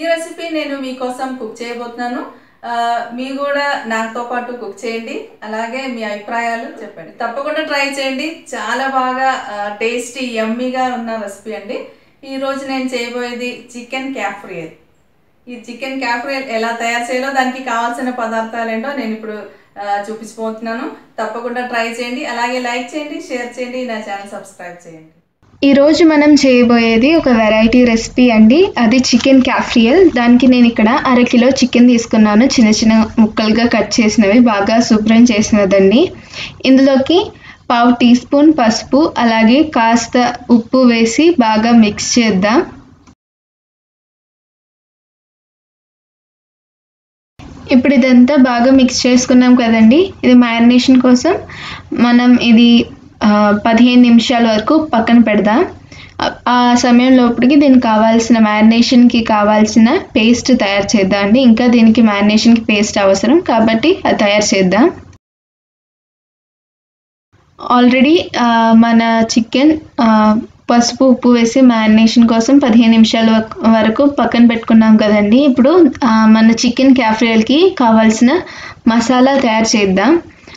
ఈ రెసిపీ నేను మీ కోసం కుక్ చేయబోతున్నాను మీ కూడా నాతో పాటు కుక్ చేయండి అలాగే మీ అభిప్రాయాలు చెప్పండి తప్పకుండా ట్రై చేయండి చాలా బాగా టేస్టీ యమ్మీగా ఉన్న రెసిపీ అండి ఈ రోజు నేను చేయబోయేది చికెన్ కాఫ్రియల్ ఈ చికెన్ కాఫ్రియల్ ఎలా తయారు చేయాలో దానికి కావాల్సిన పదార్థాలు ఏంటో నేను ఇప్పుడు చూపిపోతున్నాను తప్పకుండా ట్రై చేయండి అలాగే లైక్ చేయండి షేర్ చేయండి నా ఛానల్ సబ్స్క్రైబ్ చేయండి ఈ రోజు మనం చేయబోయేది ఒక వెరైటీ రెసిపీ అండి అది చికెన్ కాఫ్రియల్ దానికి నేను ఇక్కడ 1/2 కిలో చికెన్ తీసుకున్నాను చిన్న చిన్న ముక్కలుగా కట్ చేసినవి బాగా శుభ్రం చేసినదండి ఇందులోకి 1/2 టీ స్పూన్ పసుపు అలాగే కాస్త ఉప్పు వేసి బాగా మిక్స్ చేద్దాం ఇప్పుడు ఇదంతా బాగా మిక్స్ చేసుకున్నాం కదండి ఇది మారినేషన్ కోసం మనం ఇది 15 నిమిషాల వరకు పక్కన పెడదాం ఆ సమయం లోపటికి దీనికి కావాల్సిన మారినేషన్ కి కావాల్సిన పేస్ట్ తయారు చేద్దాంండి ఇంకా దీనికి మారినేషన్ కి పేస్ట్ అవసరం కాబట్టి అది తయారు చేద్దాం ఆల్రెడీ మన చికెన్ పసుపు ఉప్పు వేసి మారినేషన్ కోసం 15 నిమిషాల వరకు పక్కన పెట్టుకున్నాం కదండి ఇప్పుడు మన చికెన్ కాఫ్రియల్ కి కావాల్సిన మసాలా తయారు చేద్దాం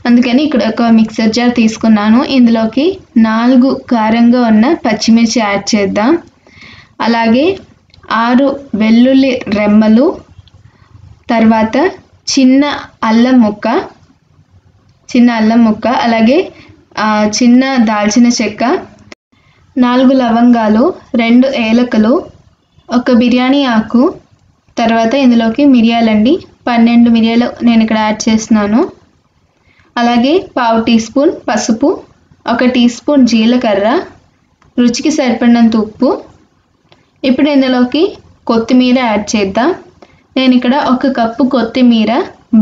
అందుకని ఇక్కడ ఒక మిక్సర్ జార్ తీసుకున్నాను ఇందులోకి 4 కారంగా ఉన్న పచ్చిమిర్చి యాడ్ చేద్దాం అలాగే 6 వెల్లుల్లి రెమ్మలు తర్వాత చిన్న అల్లం ముక్క అలాగే చిన్న దాల్చిన చెక్క 4 లవంగాలు 2 ఏలకులు 1 బిర్యానీ ఆకు తర్వాత ఇందులోకి మిరియాలండి 12 మిరియాలు నేను ఇక్కడ యాడ్ చేస్తున్నాను అలాగే 1/2 టీ స్పూన్ పసుపు 1 టీ స్పూన్ జీలకర్ర రుచికి సరిపడినంత ఉప్పు ఇప్పుడు ఇందులోకి కొత్తిమీర యాడ్ చేద్దాం నేను ఇక్కడ 1 కప్పు కొత్తిమీర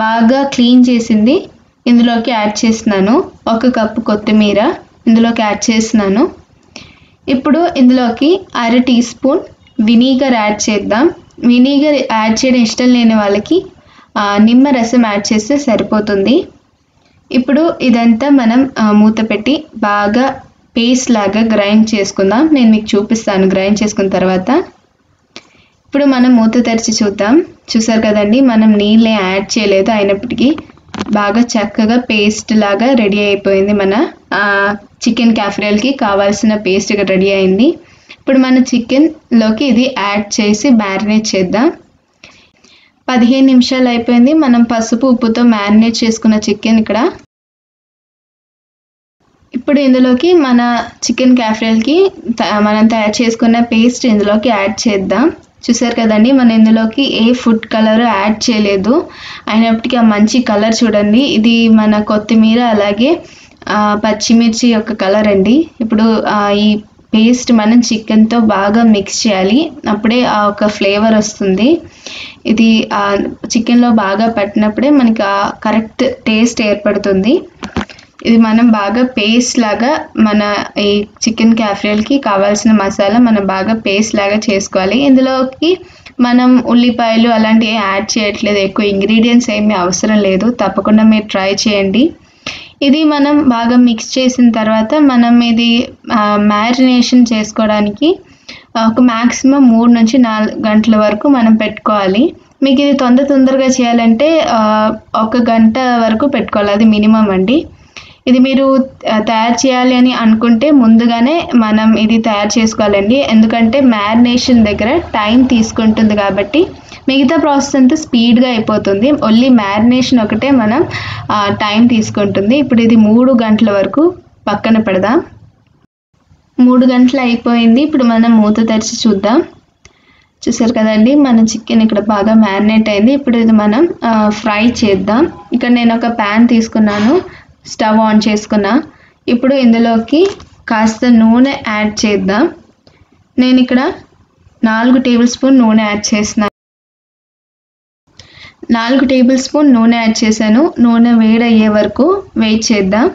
బాగా క్లీన్ చేసింది ఇందులోకి యాడ్ చేస్తున్నాను 1 కప్పు కొత్తిమీర ఇందులోకి యాడ్ చేస్తున్నాను ఇప్పుడు ఇందులోకి 1/2 టీ స్పూన్ వినిగర్ యాడ్ చేద్దాం వినిగర్ యాడ్ చేయడం ఇష్టం లేని వాళ్ళకి నిమ్మరసం యాడ్ చేస్తే సరిపోతుంది ఇప్పుడు ఇదంతా మనం మూత పెట్టి బాగా పేస్ట్ లాగా గ్రైండ్ చేసుకుందాం నేను మీకు చూపిస్తాను గ్రైండ్ చేసుకున్న తర్వాత ఇప్పుడు మనం మూత తెరిచి చూద్దాం చూసారు కదండి మనం నీళ్ళు యాడ్ చేయలేదు అయినప్పటికీ బాగా చక్కగా పేస్ట్ లాగా రెడీ అయిపోయింది మన చికెన్ కాఫ్రియల్ కి కావాల్సిన పేస్ట్ ఇక్కడ రెడీ అయింది ఇప్పుడు మన చికెన్ లోకి ఇది యాడ్ చేసి మ్యారినేట్ చేద్దాం 15 నిమిషాలు అయిపోయింది మనం పసుపు ఉప్పుతో మ్యారినేట్ చేసుకున్న చికెన్ ఇక్కడ ఇప్పుడు ఇందులోకి మన చికెన్ కాఫ్రియల్ కి మనం తయారు చేసుకున్న పేస్ట్ ఇందులోకి యాడ్ చేద్దాం చూసారు కదండి మనం ఇందులోకి ఏ ఫుడ్ కలర్ యాడ్ చేయలేదు అయినప్పటికీ ఆ మంచి కలర్ చూడండి ఇది మన కొత్తిమీర అలాగే పచ్చిమిర్చి యొక్క కలర్ అండి ఇప్పుడు ఈ పేస్ట్ మనం చికెన్ తో బాగా మిక్స్ చేయాలి అప్పుడే ఆ ఒక ఫ్లేవర్ వస్తుంది ఇది చికెన్ లో బాగా పట్టినప్పుడే మనకి కరెక్ట్ టేస్ట్ ఏర్పడుతుంది ఇది మనం బాగా పేస్ట్ లాగా మన ఈ చికెన్ కాఫ్రియల్ కి కావాల్సిన మసాలా మనం బాగా పేస్ట్ లాగా చేసుకోవాలి ఇందులోకి మనం ఉల్లిపాయలు అలాంటివి యాడ్ చేయట్లేదు ఎక్కువ ఇంగ్రీడియంట్స్ ఏమీ అవసరం లేదు తప్పకుండా మీరు ట్రై చేయండి ఇది మనం బాగా మిక్స్ చేసిన తర్వాత మనం ఇది మ్యారినేషన్ చేసుకోవడానికి ఒక మాక్సిమం 3 నుంచి 4 గంటల వరకు మనం పెట్టుకోవాలి మీకు ఇది తొందరగా చేయాలంటే 1 గంట వరకు పెట్టుకోవాలి అది మినిమం అండి ఇది మీరు తయారు చేయాలి అని అనుకుంటే ముందుగానే మనం ఇది తయారు చేసుకోవాలండి ఎందుకంటే మ్యారినేషన్ దగ్గర టైం తీసుకుంటుంది కాబట్టి మిగతా ప్రాసెస్ అంతా స్పీడ్గా అయిపోతుంది ఓన్లీ మ్యారినేషన్ ఒకటే మనం టైం తీసుకుంటుంది ఇప్పుడు ఇది 3 గంటల వరకు పక్కన పెడదాం 3 గంటలు అయిపోయింది ఇప్పుడు మనం మూత తెరిచి చూద్దాం చూసారు కదండి మన చికెన్ ఇక్కడ బాగా మ్యారినేట్ అయింది ఇప్పుడు ఇది మనం ఫ్రై చేద్దాం ఇక్కడ నేను ఒక ప్యాన్ తీసుకున్నాను స్టవ్ ఆన్ చేసుకున్నా ఇప్పుడు ఇందులోకి కాస్త నూనె యాడ్ చేద్దాం నేను ఇక్కడ 4 టేబుల్ స్పూన్ నూనె యాడ్ చేస్తున్నాను 4 టేబుల్ స్పూన్ నూనె యాడ్ చేశాను నూనె వేడయ్యే వరకు వెయిట్ చేద్దాం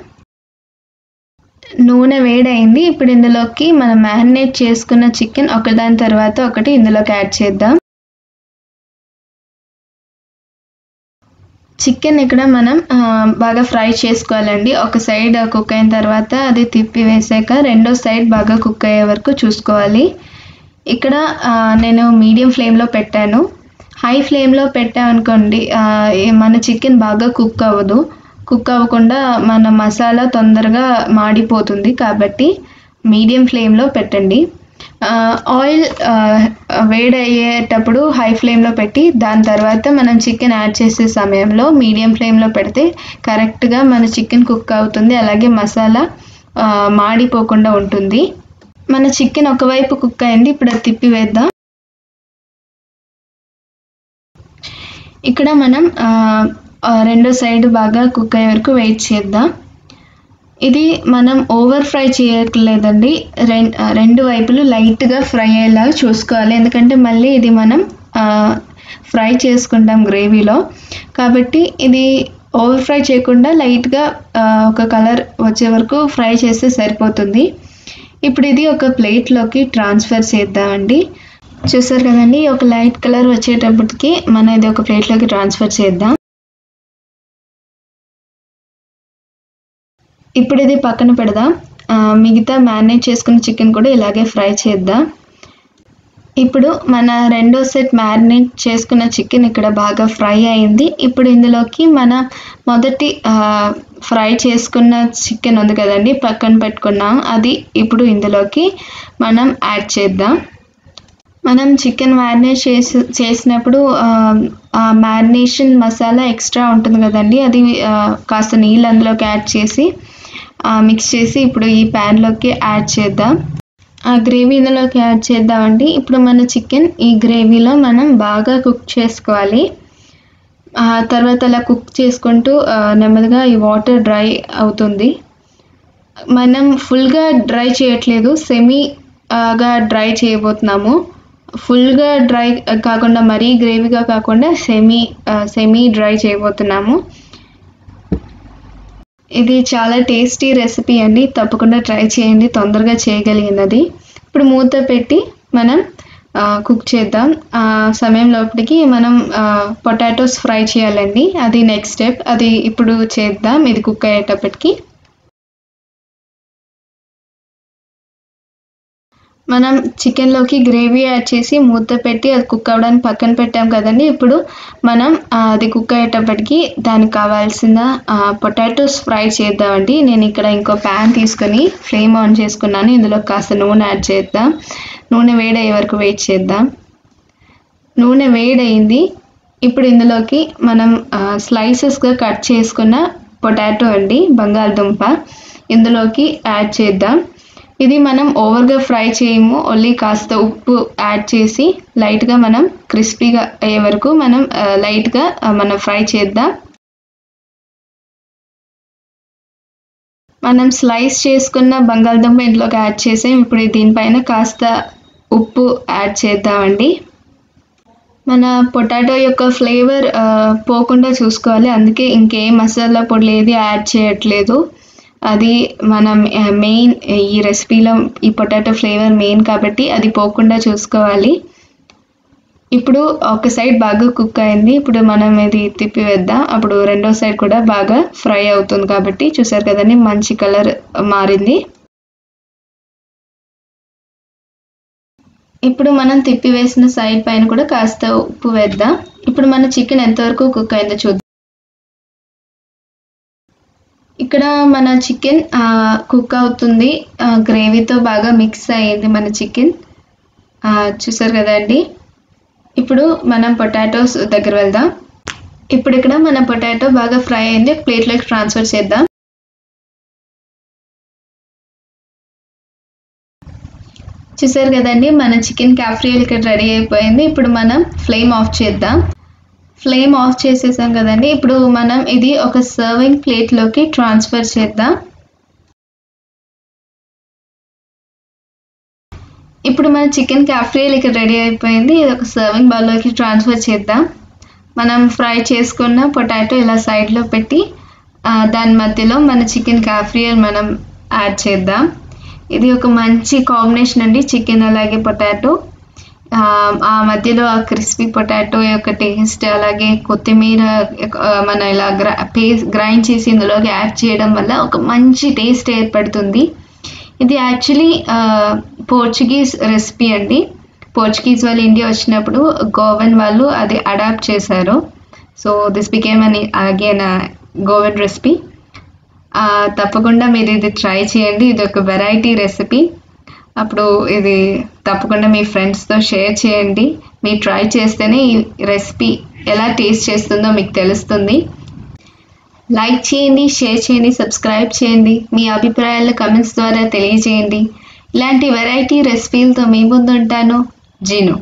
నూనె వేడైంది ఇప్పుడు ఇందులోకి మనం మ్యారినేట్ చేసుకున్న చికెన్ ఒకదాని తర్వాత ఒకటి ఇందులోకి యాడ్ చేద్దాం चिकेन इकड़ा मनम बागा फ्राई चेसुकोवालंडी। ओक साइड कुक अयिन तर्वात अदि तिप्पि वेसाक रेंडो साइड बागा कुक अय्ये वरकु चूसुकोवाली। इकड़ नेनु मीडियम फ्लेम लो पेट्टानु। हाई फ्लेम लो पेट्टामनुकोंडी मन चिकेन बागा कुक अव्वदु। कुक अव्वकुंडा मन मसाला तोंदरगा माडिपोतुंदी काबट्टी मीडियम फ्लेम लो पेट्टंडी। ఆయిల్ వేడయ్యేటప్పుడు హై ఫ్లేమ్లో పెట్టి దాని తర్వాత మనం చికెన్ యాడ్ చేసే సమయంలో మీడియం ఫ్లేమ్లో పెడితే కరెక్ట్గా మన చికెన్ కుక్ అవుతుంది, అలాగే మసాలా మాడిపోకుండా ఉంటుంది। మన చికెన్ ఒకవైపు కుక్ అయింది, ఇప్పుడు అది తిప్పి వేద్దాం। ఇక్కడ మనం రెండో సైడ్ బాగా కుక్ అయ్యే వరకు వెయిట్ చేద్దాం। ఇది మనం ఓవర్ ఫ్రై చేయకలేదండి, రెండు వైపులు లైట్ గా ఫ్రై అయ్యేలా చూసుకోవాలి, ఎందుకంటే మళ్ళీ ఇది మనం ఫ్రై చేసుకుంటాం గ్రేవీలో, కాబట్టి ఇది ఓవర్ ఫ్రై చేయకుండా లైట్ గా ఒక కలర్ వచ్చే వరకు ఫ్రై చేస్తే సరిపోతుంది। ఇప్పుడు ఇది ఒక ప్లేట్ లోకి ట్రాన్స్ఫర్ చేద్దామండి। చూశారు కదండి, ఒక లైట్ కలర్ వచ్చేటప్పటికి మనం ఇది ఒక ప్లేట్ లోకి ట్రాన్స్ఫర్ చేద్దాం। ఇప్పుడు ఇది పక్కన పెడదాం। మిగతా మ్యారినేట్ చేసుకున్న చికెన్ కూడా ఇలాగే ఫ్రై చేద్దాం। ఇప్పుడు మన రెండో సెట్ మ్యారినేట్ చేసుకున్న చికెన్ ఇక్కడ బాగా ఫ్రై అయ్యింది। ఇప్పుడు ఇందులోకి మన మొదటి ఫ్రై చేసుకున్న చికెన్ ఉంది కదండి, పక్కన పెట్టుకున్నాం, అది ఇప్పుడు ఇందులోకి మనం యాడ్ చేద్దాం। మనం చికెన్ మ్యారినేట్ చేసినప్పుడు మ్యారినేషన్ మసాలా ఎక్స్ట్రా ఉంటుంది కదండి, అది కాస్త నీళ్ళు అందులోకి యాడ్ చేసి మిక్స్ చేసి ఇప్పుడు ఈ ప్యాన్లోకి యాడ్ చేద్దాం। ఆ గ్రేవీ ఇందులోకి యాడ్ చేద్దామండి। ఇప్పుడు మన చికెన్ ఈ గ్రేవీలో మనం బాగా కుక్ చేసుకోవాలి। ఆ తర్వాత అలా కుక్ చేసుకుంటూ నెమ్మదిగా ఈ వాటర్ డ్రై అవుతుంది। మనం ఫుల్గా డ్రై చేయట్లేదు, సెమీగా డ్రై చేయబోతున్నాము। ఫుల్గా డ్రై కాకుండా మరీ గ్రేవీగా కాకుండా సెమీ డ్రై చేయబోతున్నాము। ఇది చాలా టేస్టీ రెసిపీ అండి, తప్పకుండా ట్రై చేయండి, తొందరగా చేయగలిగినది। ఇప్పుడు మూత పెట్టి మనం కుక్ చేద్దాం। ఆ సమయంలోపటికి మనం పొటాటోస్ ఫ్రై చేయాలండి, అది నెక్స్ట్ స్టెప్, అది ఇప్పుడు చేద్దాం ఇది కుక్ అయ్యేటప్పటికి। మనం చికెన్లోకి గ్రేవీ యాడ్ చేసి మూత పెట్టి అది కుక్ అవ్వడానికి పక్కన పెట్టాం కదండి, ఇప్పుడు మనం అది కుక్ అయ్యేటప్పటికి దానికి కావాల్సిన పొటాటోస్ ఫ్రై చేద్దామండి। నేను ఇక్కడ ఇంకో ప్యాన్ తీసుకొని ఫ్లేమ్ ఆన్ చేసుకున్నాను, ఇందులో కాస్త నూనె యాడ్ చేద్దాం। నూనె వేడయ్యే వరకు వెయిట్ చేద్దాం। నూనె వేడయింది, ఇప్పుడు ఇందులోకి మనం స్లైసెస్గా కట్ చేసుకున్న పొటాటో అండి, బంగాళదుంప ఇందులోకి యాడ్ చేద్దాం। ఇది మనం ఓవర్గా ఫ్రై చేయము, ఓన్లీ కాస్త ఉప్పు యాడ్ చేసి లైట్గా మనం క్రిస్పీగా అయ్యే వరకు మనం లైట్గా మనం ఫ్రై చేద్దాం। మనం స్లైస్ చేసుకున్న బంగాళదుంప ఇంట్లోకి యాడ్ చేసాం, ఇప్పుడు దీనిపైన కాస్త ఉప్పు యాడ్ చేద్దామండి। మన పొటాటో యొక్క ఫ్లేవర్ పోకుండా చూసుకోవాలి, అందుకే ఇంకేం మసాలా పొడి ఏది యాడ్ చేయట్లేదు, అది మన మెయిన్ ఈ రెసిపీలో ఈ పొటాటో ఫ్లేవర్ మెయిన్ కాబట్టి అది పోకుండా చూసుకోవాలి। ఇప్పుడు ఒక సైడ్ బాగా కుక్ అయింది, ఇప్పుడు మనం ఇది తిప్పివేద్దాం, అప్పుడు రెండో సైడ్ కూడా బాగా ఫ్రై అవుతుంది కాబట్టి చూసారు కదండి మంచి కలర్ మారింది। ఇప్పుడు మనం తిప్పివేసిన సైడ్ పైన కూడా కాస్త ఉప్పు వేద్దాం। ఇప్పుడు మన చికెన్ ఎంతవరకు కుక్ అయిందో చూద్దాం। ఇక్కడ మన చికెన్ కుక్ అవుతుంది, గ్రేవీతో బాగా మిక్స్ అయ్యింది మన చికెన్, చూసారు కదండి। ఇప్పుడు మనం పొటాటోస్ దగ్గర వెళ్దాం। ఇప్పుడు ఇక్కడ మన పొటాటో బాగా ఫ్రై అయింది, ప్లేట్లోకి ట్రాన్స్ఫర్ చేద్దాం। చూసారు కదండి మన చికెన్ కాఫ్రియల్ ఇక్కడ రెడీ అయిపోయింది। ఇప్పుడు మనం ఫ్లేమ్ ఆఫ్ చేద్దాం। ఫ్లేమ్ ఆఫ్ చేసేసాం కదండి, ఇప్పుడు మనం ఇది ఒక సర్వింగ్ ప్లేట్లోకి ట్రాన్స్ఫర్ చేద్దాం। ఇప్పుడు మన చికెన్ కాఫ్రియల్ ఇక్కడ రెడీ అయిపోయింది, ఇది ఒక సర్వింగ్ బౌల్లోకి ట్రాన్స్ఫర్ చేద్దాం। మనం ఫ్రై చేసుకున్న పొటాటో ఇలా సైడ్లో పెట్టి దాని మధ్యలో మన చికెన్ కాఫ్రియల్ మనం యాడ్ చేద్దాం। ఇది ఒక మంచి కాంబినేషన్ అండి, చికెన్ అలాగే పొటాటో। ఆ మధ్యలో ఆ క్రిస్పీ పొటాటో యొక్క టేస్ట్ అలాగే కొత్తిమీర మనం ఇలా గ్రైండ్ చేసి ఇందులోకి యాడ్ చేయడం వల్ల ఒక మంచి టేస్ట్ ఏర్పడుతుంది. ఇది యాక్చువల్లీ పోర్చుగీస్ రెసిపీ అండి. పోర్చుగీస్ వాళ్ళు ఇండియా వచ్చినప్పుడు గోవన్ వాళ్ళు అది అడాప్ట్ చేశారు. So this became an again Goan recipe. తప్పకుండా మీరు ఇది ట్రై చేయండి. ఇది ఒక వెరైటీ రెసిపీ. అప్పుడు ఇది తప్పకుండా మీ ఫ్రెండ్స్తో షేర్ చేయండి. మీరు ట్రై చేస్తేనే ఈ రెసిపీ ఎలా టేస్ట్ చేస్తుందో మీకు తెలుస్తుంది. లైక్ చేయండి, షేర్ చేయండి, సబ్స్క్రైబ్ చేయండి. మీ అభిప్రాయాలను కమెంట్స్ ద్వారా తెలియజేయండి. ఇలాంటి వెరైటీ రెసిపీలతో మీ ముందు ఉంటాను. జీను.